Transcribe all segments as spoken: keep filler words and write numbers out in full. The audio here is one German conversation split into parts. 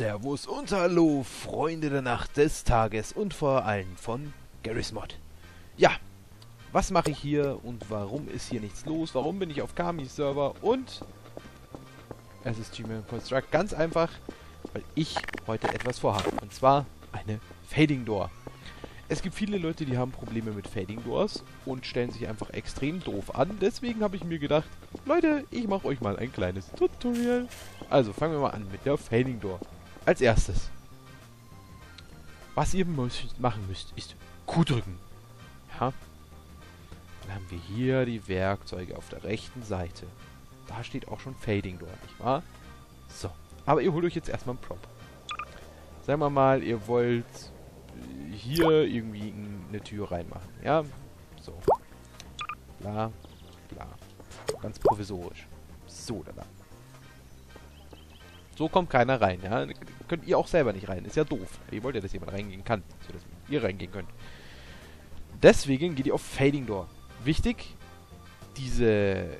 Servus und hallo, Freunde der Nacht, des Tages und vor allem von Garry's Mod. Ja, was mache ich hier und warum ist hier nichts los? Warum bin ich auf Kammis-Server und es ist Gmail Construct? Ganz einfach, weil ich heute etwas vorhabe. Und zwar eine Fading Door. Es gibt viele Leute, die haben Probleme mit Fading Doors und stellen sich einfach extrem doof an. Deswegen habe ich mir gedacht, Leute, ich mache euch mal ein kleines Tutorial. Also fangen wir mal an mit der Fading Door. Als erstes, was ihr müsst, machen müsst, ist Q drücken. Ja. Dann haben wir hier die Werkzeuge auf der rechten Seite. Da steht auch schon Fading Door, nicht wahr? So, aber ihr holt euch jetzt erstmal einen Prop. Sagen wir mal, ihr wollt hier irgendwie eine Tür reinmachen, ja? So. Bla, bla. Ganz provisorisch. So, da, da. So kommt keiner rein, ja? Könnt ihr auch selber nicht rein, ist ja doof. Ihr wollt ja, dass jemand reingehen kann, sodass ihr reingehen könnt. Deswegen geht ihr auf Fading Door. Wichtig, diese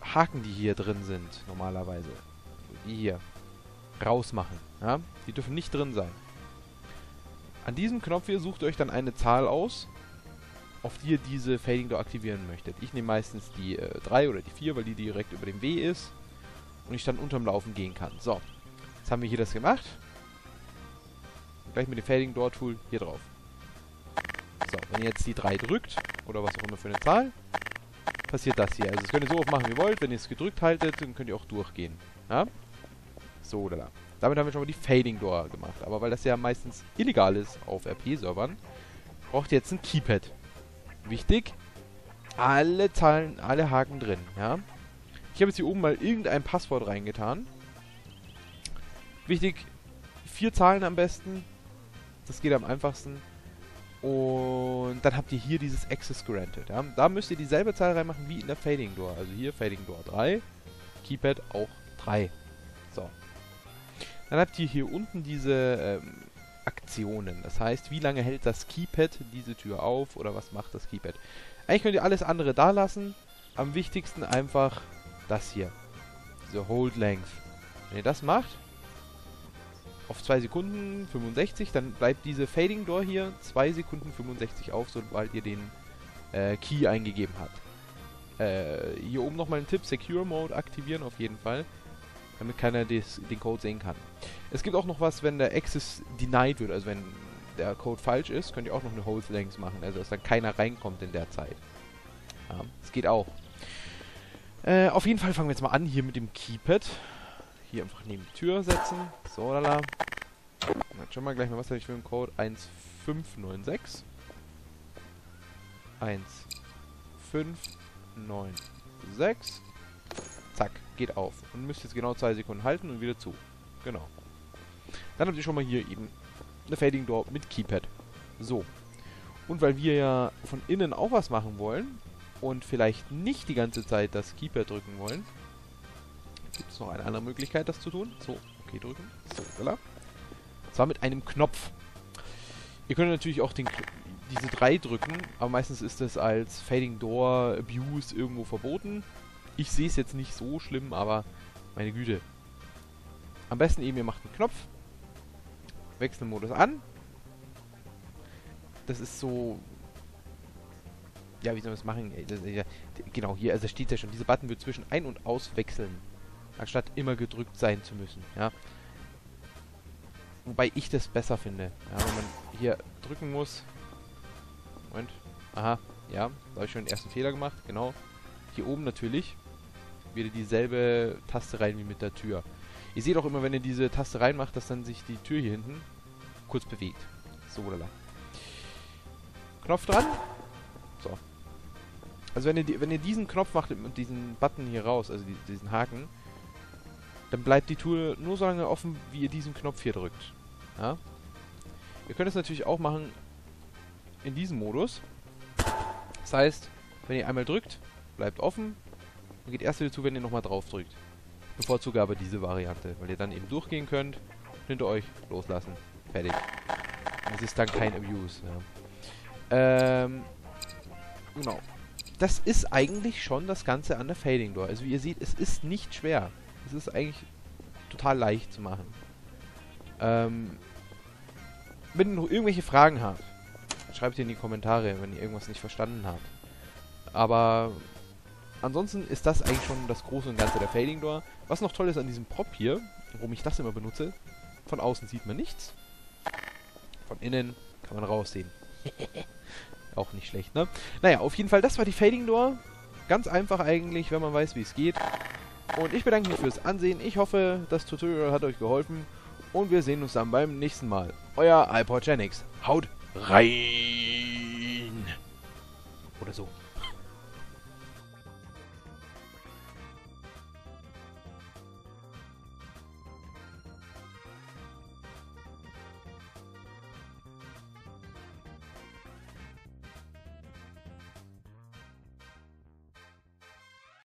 Haken, die hier drin sind, normalerweise, die hier rausmachen, ja? Die dürfen nicht drin sein. An diesem Knopf hier sucht euch dann eine Zahl aus, auf die ihr diese Fading Door aktivieren möchtet. Ich nehme meistens die äh, drei oder die vier, weil die direkt über dem W ist und ich dann unterm Laufen gehen kann. So, jetzt haben wir hier das gemacht. Gleich mit dem Fading Door Tool hier drauf. So, wenn ihr jetzt die drei drückt, oder was auch immer für eine Zahl, passiert das hier. Also das könnt ihr so oft machen, wie ihr wollt. Wenn ihr es gedrückt haltet, dann könnt ihr auch durchgehen. Ja? So oder da. Damit haben wir schon mal die Fading Door gemacht. Aber weil das ja meistens illegal ist auf R P-Servern, braucht ihr jetzt ein Keypad. Wichtig, alle Zahlen, alle Haken drin. Ja? Ich habe jetzt hier oben mal irgendein Passwort reingetan. Wichtig, vier Zahlen am besten. Das geht am einfachsten. Und dann habt ihr hier dieses Access Granted. Ja? Da müsst ihr dieselbe Zahl reinmachen wie in der Fading Door. Also hier Fading Door drei, Keypad auch drei. So. Dann habt ihr hier unten diese ähm, Aktionen. Das heißt, wie lange hält das Keypad diese Tür auf oder was macht das Keypad? Eigentlich könnt ihr alles andere da lassen. Am wichtigsten einfach das hier. Diese Hold Length. Wenn ihr das macht, auf zwei Sekunden fünfundsechzig, dann bleibt diese Fading Door hier zwei Sekunden fünfundsechzig auf, sobald ihr den äh, Key eingegeben habt. Äh, hier oben nochmal ein Tipp, Secure Mode aktivieren auf jeden Fall, damit keiner des, den Code sehen kann. Es gibt auch noch was, wenn der Access denied wird, also wenn der Code falsch ist, könnt ihr auch noch eine Hold Length machen, also dass dann keiner reinkommt in der Zeit. Ja, das geht auch. Äh, auf jeden Fall fangen wir jetzt mal an hier mit dem Keypad. Hier einfach neben die Tür setzen. So, lala. Dann schauen wir mal gleich mal, was habe ich für einen Code? eins fünf neun sechs. eins fünf neun sechs. Zack, geht auf. Und müsst jetzt genau zwei Sekunden halten und wieder zu. Genau. Dann habt ihr schon mal hier eben eine Fading Door mit Keypad. So. Und weil wir ja von innen auch was machen wollen und vielleicht nicht die ganze Zeit das Keypad drücken wollen, gibt es noch eine andere Möglichkeit, das zu tun. So, okay, drücken. So, voilà. Und zwar mit einem Knopf. Ihr könnt natürlich auch den diese drei drücken, aber meistens ist das als Fading Door Abuse irgendwo verboten. Ich sehe es jetzt nicht so schlimm, aber meine Güte. Am besten eben, ihr macht einen Knopf. Wechselmodus an. Das ist so... Ja, wie soll man das machen? Das, ja, genau, hier, also steht ja schon, dieser Button wird zwischen ein- und auswechseln, anstatt immer gedrückt sein zu müssen, ja. Wobei ich das besser finde, ja, wenn man hier drücken muss. Moment, aha, ja, da habe ich schon den ersten Fehler gemacht, genau. Hier oben natürlich wieder dieselbe Taste rein wie mit der Tür. Ihr seht auch immer, wenn ihr diese Taste reinmacht, dass dann sich die Tür hier hinten kurz bewegt. So oder lang. Knopf dran. So. Also wenn ihr, die, wenn ihr diesen Knopf macht und diesen Button hier raus, also die, diesen Haken, dann bleibt die Tür nur so lange offen, wie ihr diesen Knopf hier drückt. Ja? Ihr könnt es natürlich auch machen in diesem Modus. Das heißt, wenn ihr einmal drückt, bleibt offen und geht erst wieder zu, wenn ihr nochmal drauf drückt. Bevorzuge aber diese Variante, weil ihr dann eben durchgehen könnt, hinter euch loslassen, fertig. Das ist dann kein Abuse. Ja. Ähm, genau. Das ist eigentlich schon das Ganze an der Fading Door. Also wie ihr seht, es ist nicht schwer. Es ist eigentlich total leicht zu machen. Ähm, wenn ihr noch irgendwelche Fragen habt, schreibt sie in die Kommentare, wenn ihr irgendwas nicht verstanden habt. Aber ansonsten ist das eigentlich schon das Große und Ganze der Fading Door. Was noch toll ist an diesem Prop hier, warum ich das immer benutze, von außen sieht man nichts. Von innen kann man raussehen. Auch nicht schlecht, ne? Naja, auf jeden Fall, das war die Fading Door. Ganz einfach eigentlich, wenn man weiß, wie es geht. Und ich bedanke mich fürs Ansehen. Ich hoffe, das Tutorial hat euch geholfen. Und wir sehen uns dann beim nächsten Mal. Euer Ipodgenex. Haut rein! Oder so.